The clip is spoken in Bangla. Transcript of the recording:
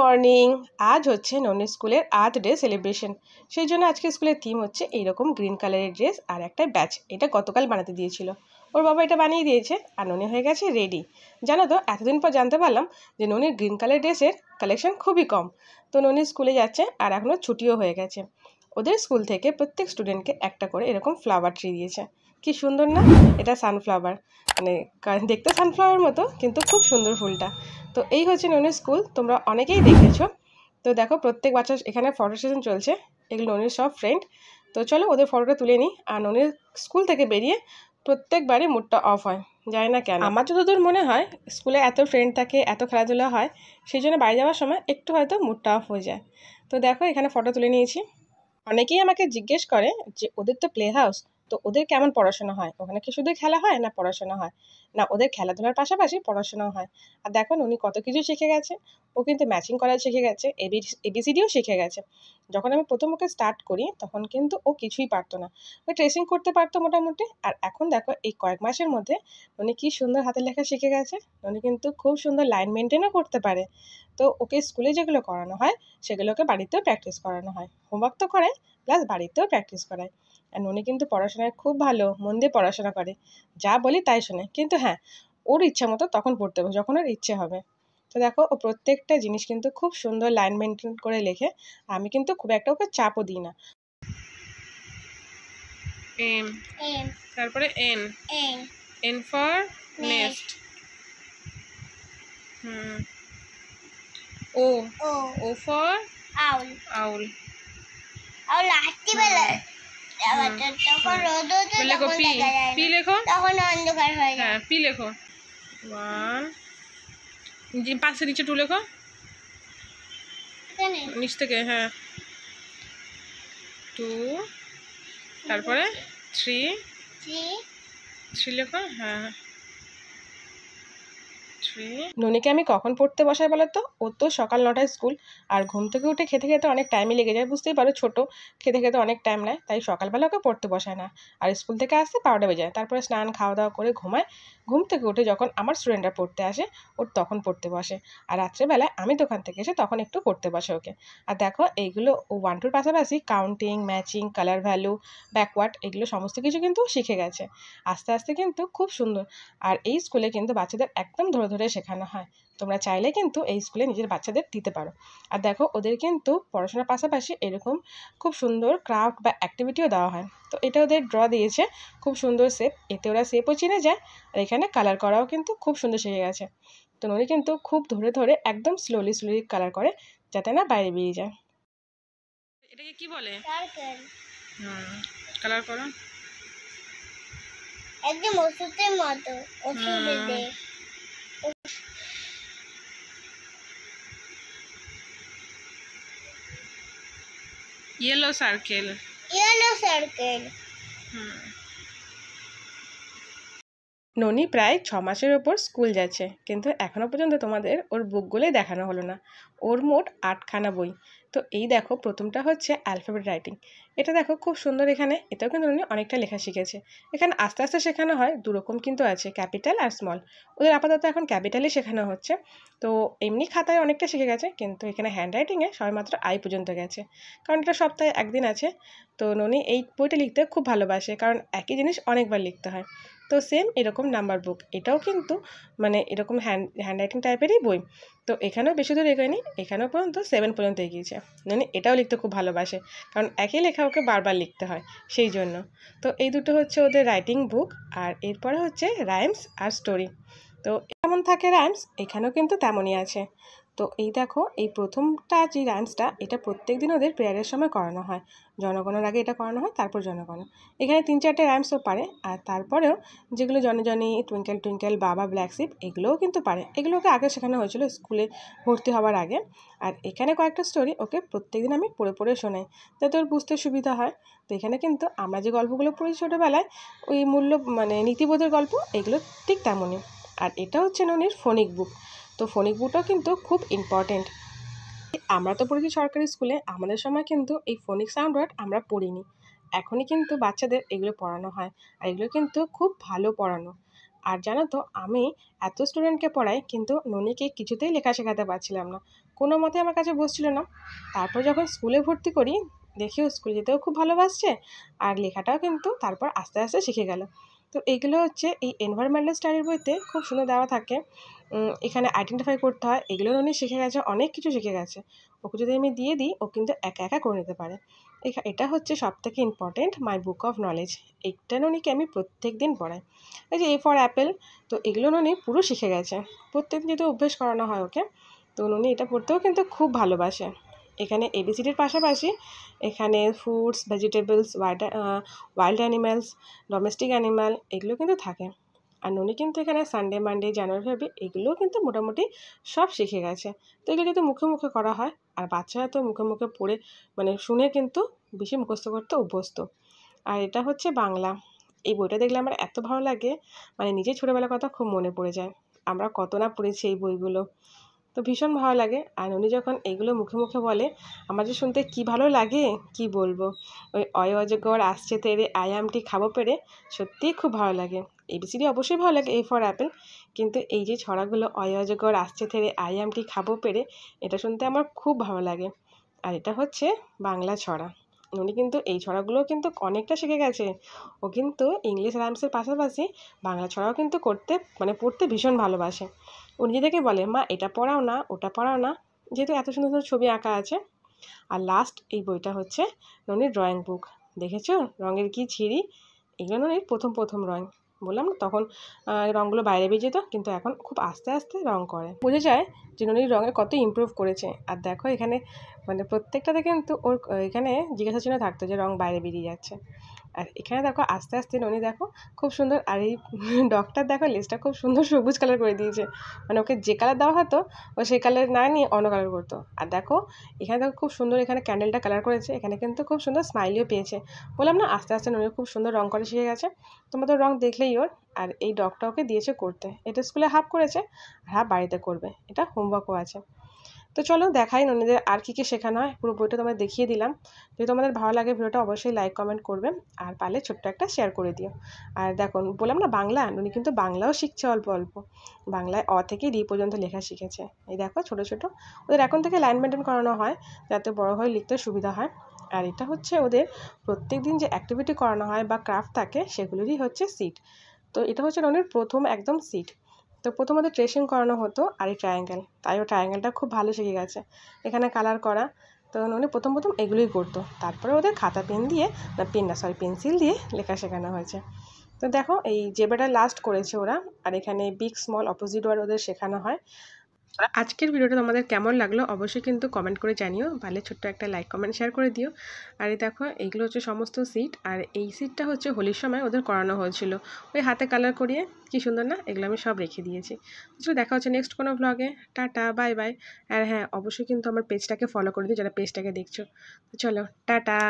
মর্নিং। আজ হচ্ছে নন স্কুলের আর্থ ডে সেলিব্রেশন, সেই জন্য আজকে স্কুলের থিম হচ্ছে এইরকম গ্রিন কালারের ড্রেস আর একটা ব্যাচ। এটা গতকাল বানাতে দিয়েছিল, ওর বাবা এটা বানিয়ে দিয়েছে আর ননি হয়ে গেছে রেডি। জানো তো, এতদিন পর জানতে পারলাম যে ননির গ্রিন কালার ড্রেসের কালেকশন খুবই কম। তো ননি স্কুলে যাচ্ছে আর এখনও ছুটিও হয়ে গেছে। ওদের স্কুল থেকে প্রত্যেক স্টুডেন্টকে একটা করে এরকম ফ্লাওয়ার ট্রি দিয়েছে। কি সুন্দর না! এটা সানফ্লাওয়ার, মানে দেখতে সানফ্লাওয়ার মতো কিন্তু খুব সুন্দর ফুলটা। তো এই হচ্ছে ননির স্কুল, তোমরা অনেকেই দেখেছো। তো দেখো প্রত্যেক বাচ্চা এখানে ফটো সেশন চলছে, এগুলো ননির সব ফ্রেন্ড। তো চলো ওদের ফটোটা তুলে নিই। আর ননির স্কুল থেকে বেরিয়ে প্রত্যেকবারই মুডটা অফ হয়, জানি না কেন। আমার যতদূর মনে হয় স্কুলে এত ফ্রেন্ড থাকে, এত খেলাধুলা হয়, সেই জন্য বাড়ি যাওয়ার সময় একটু হয়তো মুডটা অফ হয়ে যায়। তো দেখো এখানে ফটো তুলে নিয়েছি। অনেকেই আমাকে জিজ্ঞেস করে যে ওদের তো প্লে হাউস, তো ওদের কেমন পড়াশোনা হয়? ওখানে কি শুধু খেলা হয় না পড়াশোনা হয়? না, ওদের খেলাধুলার পাশাপাশি পড়াশোনাও হয়। আর দেখুন উনি কত কিছু শিখে গেছে। ও কিন্তু ম্যাচিং করা শিখে গেছে, এবিসিডিও শিখে গেছে। যখন আমি প্রথম ওকে স্টার্ট করি তখন কিন্তু ও কিছুই পারতো না, ও ট্রেসিং করতে পারতো মোটামুটি। আর এখন দেখো এই কয়েক মাসের মধ্যে উনি কি সুন্দর হাতের লেখা শিখে গেছে। উনি কিন্তু খুব সুন্দর লাইন মেনটেনও করতে পারে। তো ওকে স্কুলে যেগুলো করানো হয় সেগুলোকে বাড়িতেও প্র্যাকটিস করানো হয়, হোমওয়ার্ক তো করায় প্লাস বাড়িতেও প্র্যাকটিস করায়। আর ননি কিন্তু পড়াশোনায় খুব ভালো, মন দিয়ে পড়াশোনা করে, যা বলি তাই শোনে। কিন্তু হ্যাঁ, ওর ইচ্ছা মতো তখন পড়তে হবে যখন ওর ইচ্ছে হবে। তো দেখো ও প্রত্যেকটা জিনিস কিন্তু খুব সুন্দর লাইন মেনটেন করে লেখে। আমি কিন্তু খুব একটা ওকে চাপও দিই না। এম, তারপরে N, N for nest, O, O for owl, owl owl লাস্টে বলে তারপরে থ্রি থ্রি লেখো। হ্যাঁ, ননিকে আমি কখন পড়তে বসাই বলো তো? ও তো সকাল 9টায় স্কুল, আর ঘুম থেকে উঠে খেতে খেতে অনেক টাইমই লেগে যায়, বুঝতেই পারো ছোট, খেতে খেতে অনেক টাইম নেয়। তাই সকালবেলা ওকে পড়তে বসায় না, আর স্কুল থেকে আসতে 12টা বেজে যায়। তারপরে স্নান, খাওয়া দাওয়া করে ঘুমায়। ঘুম থেকে উঠে যখন আমার স্টুডেন্টরা পড়তে আসে ওর তখন পড়তে বসে, আর রাত্রেবেলায় আমি দোকান থেকে এসে তখন একটু পড়তে বসে ওকে। আর দেখো এইগুলো ও 1-2 পাশাপাশি counting, matching, colour value, backward, এগুলো সমস্ত কিছু কিন্তু শিখে গেছে আস্তে আস্তে, কিন্তু খুব সুন্দর। আর এই স্কুলে কিন্তু বাচ্চাদের একদম ধরে ধরে শেখানো হয়। তোমরা চাইলে কিন্তু এই স্কুলে নিজের বাচ্চাদের দিতে পারো। আর দেখো ওদের কিন্তু পড়াশোনার পাশাপাশি এরকম খুব সুন্দর ক্রাফট বা অ্যাক্টিভিটিও দেওয়া হয়। তো এটা ওদের ড্র দিয়েছে, খুব সুন্দর শেপ, এতে ওরা শেপও চিনে যায়। আর এখানে কালার করাও কিন্তু খুব সুন্দর শিখে গেছে। তো ননি কিন্তু খুব ধরে ধরে একদম স্লোলি স্লোলি কালার করে, যাতে না বাইরে বেরিয়ে যায়। এটাকে কি বলে? কালার করো একদম ওষুধের মতো, ওষুধের। Yellow circle. Yellow circle. ননি প্রায় 6 মাসের ওপর স্কুল যাচ্ছে, কিন্তু এখনো পর্যন্ত তোমাদের ওর বুকগুলোই দেখানো হলো না। ওর মোট 8খানা বই। তো এই দেখো প্রথমটা হচ্ছে অ্যালফাবেট রাইটিং। এটা দেখো খুব সুন্দর, এখানে এটাও কিন্তু উনি অনেকটা লেখা শিখেছে। এখানে আস্তে আস্তে শেখানো হয়, দুরকম কিন্তু আছে, ক্যাপিটাল আর স্মল। ওদের আপাতত এখন ক্যাপিটালই শেখানো হচ্ছে। তো এমনি খাতায় অনেকটা শিখে গেছে, কিন্তু এখানে হ্যান্ড রাইটিংয়ে সবেমাত্র আই পর্যন্ত গেছে, কারণ এটা সপ্তাহে একদিন আছে। তো ননি এই বইটা লিখতে খুব ভালোবাসে, কারণ একই জিনিস অনেকবার লিখতে হয়। তো সেম এরকম নাম্বার বুক, এটাও কিন্তু মানে এরকম হ্যান্ড রাইটিং টাইপেরই বই। তো এখানেও বেশি দূর এগোয়নি, এখানেও পর্যন্ত 7 পর্যন্ত এগিয়েছে। ননি এটাও লিখতে খুব ভালোবাসে, কারণ একই লেখা ওকে বারবার লিখতে হয়, সেই জন্য। তো এই দুটো হচ্ছে ওদের রাইটিং বুক। আর এরপরে হচ্ছে রাইমস আর স্টোরি। তো যেমন থাকে রাইমস, এখানেও কিন্তু তেমনই আছে। তো এই দেখো এই প্রথমটা যে রাইমসটা, এটা প্রত্যেক দিন ওদের প্রেয়ারের সময় করানো হয়। জনগণের আগে এটা করানো হয়, তারপর জনগণ। এখানে 3-4টে রাইমসও পারে। আর তারপরেও যেগুলো Johnny Johnny, twinkle twinkle, baa baa, black sheep, এগুলোও কিন্তু পারে। এগুলোকে আগে শেখানো হয়েছিল স্কুলে ভর্তি হওয়ার আগে। আর এখানে কয়েকটা স্টোরি ওকে প্রত্যেকদিন আমি পড়ে পড়ে শোনাই, যাতে ওর বুঝতে সুবিধা হয়। তো এখানে কিন্তু আমরা যে গল্পগুলো পড়ি ছোটোবেলায়, ওই মূল্য মানে নীতিবোধের গল্প, এগুলো ঠিক তেমনই। আর এটা হচ্ছে ননির ফোনিক বুক। তো ফোনিক বুকটাও কিন্তু খুব ইম্পর্টেন্ট। আমরা তো পড়েছি সরকারি স্কুলে, আমাদের সময় কিন্তু এই ফোনিক সাউন্ড ওয়ার্ড আমরা পড়িনি। এখনই কিন্তু বাচ্চাদের এগুলো পড়ানো হয়, আর এগুলো কিন্তু খুব ভালো পড়ানো। আর জানো তো, আমি এত স্টুডেন্টকে পড়াই কিন্তু ননিকে কিছুতেই লেখা শেখাতে পারছিলাম না, কোনো মতে আমার কাছে বসছিল না। তারপর যখন স্কুলে ভর্তি করি, দেখিও স্কুল যেতেও খুব ভালোবাসছে আর লেখাটাও কিন্তু তারপর আস্তে আস্তে শিখে গেল। তো এইগুলো হচ্ছে এই এনভায়রনমেন্টাল স্টাডির বইতে খুব সুন্দর দেওয়া থাকে, এখানে আইডেন্টিফাই করতে হয়। এগুলো ননি শিখে গেছে, অনেক কিছু শিখে গেছে, ওকে যদি আমি দিয়ে দিই ও কিন্তু একা একা করে নিতে পারে। এটা হচ্ছে সবথেকে important my book of knowledge. এইটা ননিকে আমি প্রত্যেক দিন পড়াই। এই যে এ ফর অ্যাপেল, তো এগুলো ননি পুরো শিখে গেছে, প্রত্যেকদিন যেহেতু অভ্যেস করানো হয় ওকে, তো ননি এটা পড়তেও কিন্তু খুব ভালোবাসে। এখানে এবিসিডির পাশাপাশি এখানে foods, vegetables, wild animals, domestic animal এগুলো কিন্তু থাকে। আর ননি কিন্তু এখানে সানডে, মানডে, জানুয়ারি, ফেব্রুয়ারি এগুলোও কিন্তু মোটামুটি সব শিখে গেছে। তো এগুলো কিন্তু মুখে মুখে করা হয়, আর বাচ্চারা তো মুখে মুখে পড়ে মানে শুনে কিন্তু বেশি মুখস্থ করতে অভ্যস্ত। আর এটা হচ্ছে বাংলা। এই বইটা দেখলে আমার এত ভালো লাগে, মানে নিজের ছোটোবেলার কথা খুব মনে পড়ে যায়, আমরা কত না পড়েছি এই বইগুলো, তো ভীষণ ভালো লাগে। আর উনি যখন এগুলো মুখে মুখে বলে আমার যে শুনতে কি ভালো লাগে, কি বলবো। ওই অয় অজগর আসছে তেরে আয়ামটি খাবো পেরে সত্যিই খুব ভালো লাগে। এবিসিডি অবশ্যই ভালো লাগে, এ ফর অ্যাপেল, কিন্তু এই যে ছড়াগুলো অয় অজগর আসছে তেরে আয়ামটি খাবো পেরে এটা শুনতে আমার খুব ভালো লাগে। আর এটা হচ্ছে বাংলা ছড়া। উনি কিন্তু এই ছড়াগুলোও কিন্তু অনেকটা শিখে গেছে, ও কিন্তু ইংলিশ রাইমসের পাশাপাশি বাংলা ছড়াও কিন্তু করতে মানে পড়তে ভীষণ ভালোবাসে। উনি যেটাকে বলে মা এটা পড়াও না, ওটা পড়াও না, যেহেতু এত সুন্দর সুন্দর ছবি আঁকা আছে। আর লাস্ট এই বইটা হচ্ছে ননির ড্রয়িং বুক। দেখেছো রঙের কি ঝিরি, এগুলো ননির প্রথম রঙ। বললাম না তখন রঙগুলো বাইরে বেরিয়ে যেত, কিন্তু এখন খুব আস্তে আস্তে রঙ করে। বোঝা যায় যে ননির রঙে কত ইম্প্রুভ করেছে। আর দেখো এখানে মানে প্রত্যেকটাতে কিন্তু ওর এখানে জিজ্ঞাসা চিহ্ন থাকতো যে রঙ বাইরে বেরিয়ে যাচ্ছে। আর এখানে দেখো আস্তে আস্তে ননি দেখো খুব সুন্দর। আর এই ডগটার দেখো লেজটা খুব সুন্দর সবুজ কালার করে দিয়েছে, মানে ওকে যে কালার দেওয়া হতো ও সেই কালার না নিয়ে অন্য কালার করতো। আর দেখো এখানে দেখো খুব সুন্দর এখানে ক্যান্ডেলটা কালার করেছে, এখানে কিন্তু খুব সুন্দর স্মাইলিও পেয়েছে। বললাম না আস্তে আস্তে ননি খুব সুন্দর রঙ করে শিখে গেছে, তোমাদের রঙ দেখলেই ওর। আর এই ডগটা ওকে দিয়েছে করতে, এটা স্কুলে হাফ করেছে আর হাফ বাড়িতে করবে, এটা হোমওয়ার্কও আছে। তো চলো দেখাই ননিদের আর কী কী শেখানো হয়, পুরো বইটা তোমাদের দেখিয়ে দিলাম। যদি তোমাদের ভালো লাগে ভিডিওটা অবশ্যই লাইক, কমেন্ট করবে, আর পারলে ছোট্ট একটা শেয়ার করে দিও। আর দেখো বললাম না বাংলা, ননি কিন্তু বাংলাও শিখছে অল্প অল্প। বাংলায় অ থেকে ডি পর্যন্ত লেখা শিখেছে। এই দেখো ছোট ওদের এখন থেকে লাইন মেনটেন করানো হয় যাতে বড় হয়ে লিখতে সুবিধা হয়। আর এটা হচ্ছে ওদের প্রত্যেক দিন যে অ্যাক্টিভিটি করানো হয় বা ক্রাফট থাকে সেগুলোরই হচ্ছে সিট। তো এটা হচ্ছে ননির প্রথম একদম সিট। তো প্রথমত ট্রেসিং করানো হতো আর এই ট্রায়াঙ্গেল, তাই ও ট্রায়াঙ্গেলটা খুব ভালো শিখে গেছে। এখানে কালার করা, তো উনি প্রথম এগুলোই করতো। তারপরে ওদের খাতা পেন দিয়ে না পেন না সরি পেন্সিল দিয়ে লেখা শেখানো হয়েছে। তো দেখো এই জেবেটা লাস্ট করেছে ওরা। আর এখানে বিগ স্মল অপোজিট ওয়ার্ড ওদের শেখানো হয়। আজকের ভিডিওটা তোমাদের কেমন লাগলো অবশ্যই কিন্তু কমেন্ট করে জানিও, ভালো ছোট্ট একটা লাইক, কমেন্ট, শেয়ার করে দিও। আর এই দেখো এইগুলো হচ্ছে সমস্ত সিট। আর এই সিটটা হচ্ছে হোলির সময় ওদের করানো হয়েছিল, ওই হাতে কালার করিয়ে, কি সুন্দর না। এগুলো আমি সব রেখে দিয়েছি। তো দেখা হচ্ছে নেক্সট কোনো ব্লগে, টাটা, বাই বাই। আর হ্যাঁ অবশ্যই কিন্তু আমার পেজটাকে ফলো করে দিও যারা পেজটাকে দেখছো। তো চলো টাটা।